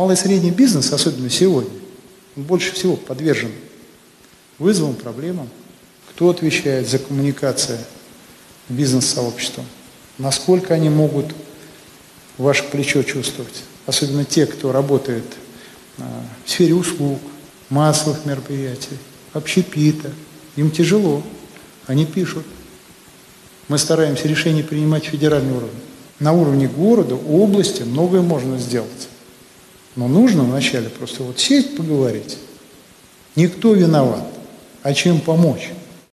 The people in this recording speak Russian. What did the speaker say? Малый и средний бизнес, особенно сегодня, он больше всего подвержен вызовам, проблемам. Кто отвечает за коммуникацию бизнес-сообществом? Насколько они могут ваше плечо чувствовать? Особенно те, кто работает в сфере услуг, массовых мероприятий, общепита. Им тяжело. Они пишут. Мы стараемся решения принимать в федеральном уровне. На уровне города, области многое можно сделать. Но нужно вначале просто вот сесть, поговорить. Никто виноват. А чем помочь?